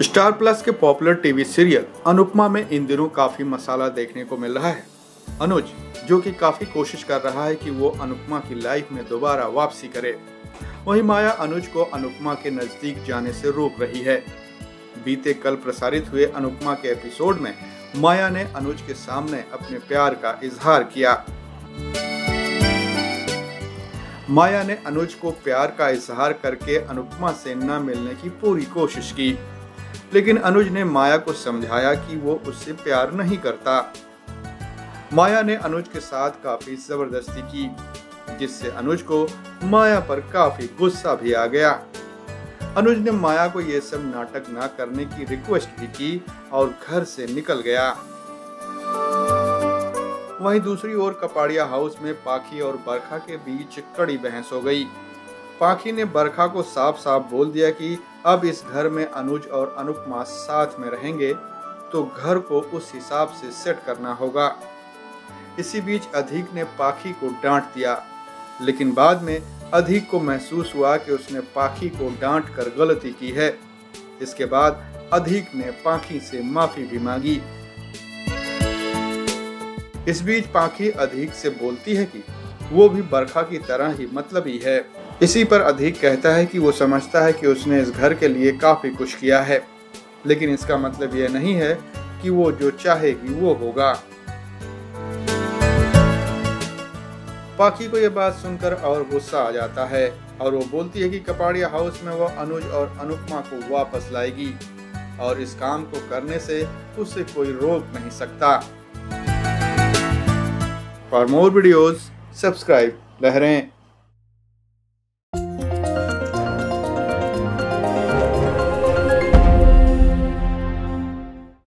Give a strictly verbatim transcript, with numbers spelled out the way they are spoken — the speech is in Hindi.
स्टार प्लस के पॉपुलर टीवी सीरियल अनुपमा में इन दिनों काफी मसाला देखने को मिल रहा है। अनुज जो कि काफी कोशिश कर रहा है कि वो अनुपमा की लाइफ में दोबारा वापसी करे, वहीं माया अनुज को अनुपमा के नजदीक जाने से रोक रही है। बीते कल प्रसारित हुए अनुपमा के एपिसोड में माया ने अनुज के सामने अपने प्यार का इजहार किया। माया ने अनुज को प्यार का इजहार करके अनुपमा से न मिलने की पूरी कोशिश की, लेकिन अनुज ने माया को समझाया कि वो उससे प्यार नहीं करता। माया ने अनुज के साथ काफी जबरदस्ती की, जिससे अनुज को माया पर काफी गुस्सा भी आ गया। अनुज ने माया को ये सब नाटक ना करने की रिक्वेस्ट भी की और घर से निकल गया। वहीं दूसरी ओर कपाड़िया हाउस में पाखी और बरखा के बीच कड़ी बहस हो गई। पाखी ने बरखा को साफ साफ बोल दिया कि अब इस घर में अनुज और अनुपमा साथ में रहेंगे तो घर को उस हिसाब से सेट करना होगा। इसी बीच अधिक ने पाखी को डांट दिया, लेकिन बाद में अधिक को महसूस हुआ कि उसने पाखी को डांट कर गलती की है। इसके बाद अधिक ने पाखी से माफी भी मांगी। इस बीच पाखी अधिक से बोलती है कि वो भी बरखा की तरह ही मतलबी है। इसी पर अधिक कहता है कि वो समझता है कि उसने इस घर के लिए काफी कुछ किया है, लेकिन इसका मतलब यह नहीं है कि वो जो चाहेगी वो होगा। पाखी को यह बात सुनकर और गुस्सा आ जाता है और वो बोलती है कि कपाड़िया हाउस में वो अनुज और अनुपमा को वापस लाएगी और इस काम को करने से उसे कोई रोक नहीं सकता। फॉर मोर वीडियोस सब्सक्राइब लहरें।